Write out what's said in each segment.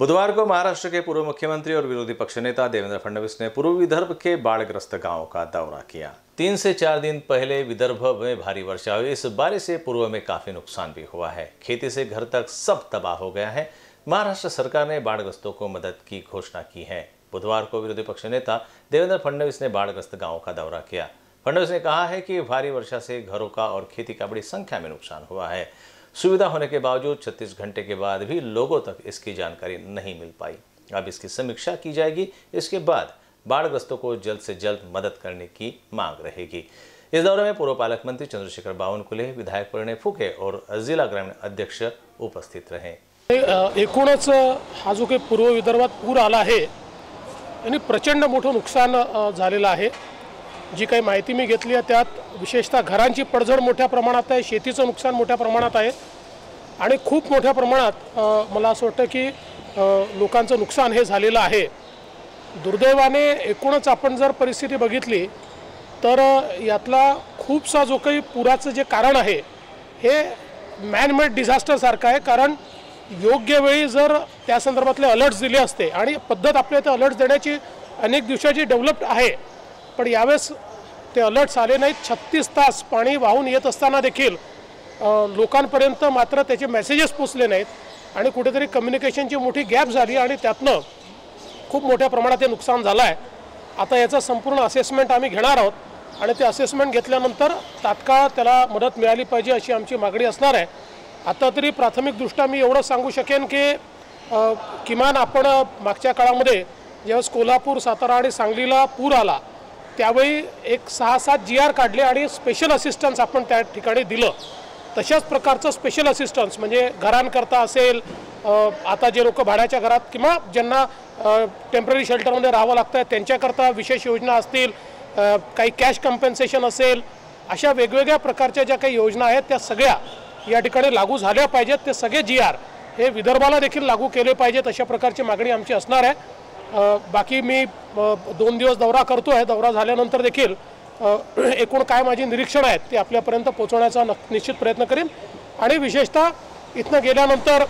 बुधवार को महाराष्ट्र के पूर्व मुख्यमंत्री और विरोधी पक्ष नेता देवेंद्र फडणवीस ने पूर्व विदर्भ के बाढ़ग्रस्त गांवों का दौरा किया। 3 से 4 दिन पहले विदर्भ में भारी वर्षा हुई। इस बारिश से पूर्व में काफी नुकसान भी हुआ है। खेती से घर तक सब तबाह हो गया है। महाराष्ट्र सरकार ने बाढ़ग्रस्तों को मदद की घोषणा की है। बुधवार को विरोधी पक्ष नेता देवेंद्र फडणवीस ने बाढ़ग्रस्त गाँव का दौरा किया। फडणवीस ने कहा है कि भारी वर्षा से घरों का और खेती का बड़ी संख्या में नुकसान हुआ है। सुविधा होने के बावजूद 36 घंटे के बाद भी लोगों तक इसकी जानकारी नहीं मिल पाई। अब इसकी समीक्षा की जाएगी। इसके बाद बाढ़ग्रस्तों को जल्द से जल्द मदद करने की मांग रहेगी। इस दौरे में पूर्व पालक मंत्री चंद्रशेखर बावन कुले, विधायक प्रणय फुके और जिला ग्रामीण अध्यक्ष उपस्थित रहे। एकूणच हा जो काही पूर्व विदर्भात पूर आला आहे, याने प्रचंड मोठं नुकसान झालेलं आहे। जी काही माहिती मी घेतली आहे त्यात विशेषतः घरांची पडझड मोठ्या प्रमाणात आहे, शेतीचं नुकसान मोठ्या प्रमाणात आहे आणि खूप मोठ्या प्रमाणात मला असं वाटतं की लोकांचं नुकसान हे झालेलं आहे। दुर्दैवाने एकूणच आपण जर परिस्थिती बघितली तर यातला खूपसा जो काही पुराचं जे कारण आहे हे मॅनमेड डिझास्टर सारखं आहे, कारण योग्य वेळी जर त्या संदर्भातले अलर्ट्स दिले असते आणि पद्धत आपल्या ते अलर्ट्स देण्याची अनेक दिवसाची डेव्हलप्ड आहे, पण यावेळेस ते अलर्ट्स आले नाहीत। 36 तास पाणी वाहून येत असताना देखील लोकांपर्यंत मात्र त्याचे मेसेजेस पोचले नाहीत आणि कुठेतरी कम्युनिकेशनची मोठी गॅप झाली आणि त्यातनं खूप मोठ्या प्रमाणात नुकसान झालं आहे। आता याचा संपूर्ण असेसमेंट आम्ही घेणार आहोत आणि ते असेसमेंट घेतल्यानंतर तात्काळ त्याला मदत मिळाली पाहिजे अशी आमची मागणी असणार आहे। आता तरी प्राथमिकदृष्ट्या मी एवढं सांगू शकेन की किमान आपण मागच्या काळामध्ये ज्यावेळेस कोल्हापूर, सातारा आणि सांगलीला पूर आला त्यावेळी एक 6-7 GR काढले आणि स्पेशल असिस्टन्स आपण त्या ठिकाणी दिलं। तशाच प्रकारचं स्पेशल असिस्टन्स म्हणजे घरांकरता असेल, आता जे लोक भाड्याच्या घरात किंवा ज्यांना टेम्पररी शेल्टरमध्ये राहावं लागतं आहे त्यांच्याकरता विशेष योजना असतील, काही कॅश कम्पेन्सेशन असेल, अशा वेगवेगळ्या प्रकारच्या ज्या काही योजना आहेत त्या सगळ्या या ठिकाणी लागू झाल्या पाहिजेत। ते सगळे GR हे विदर्भाला देखील लागू केले पाहिजेत अशा प्रकारची मागणी आमची असणार आहे। बाकी मी 2 दिवस दौरा करतो आहे, दौरा झाल्यानंतर देखील एकूण काय माझी निरीक्षण आहेत ते आपल्यापर्यंत पोहोचवण्याचा निश्चित प्रयत्न करेन आणि विशेषतः इथनं गेल्यानंतर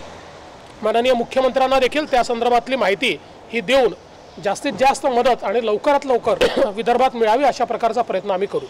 माननीय मुख्यमंत्र्यांना देखील त्या संदर्भातली माहिती ही देऊन जास्तीत जास्त मदत आणि लवकरात लवकर विदर्भात मिळावी अशा प्रकारचा प्रयत्न आम्ही करू।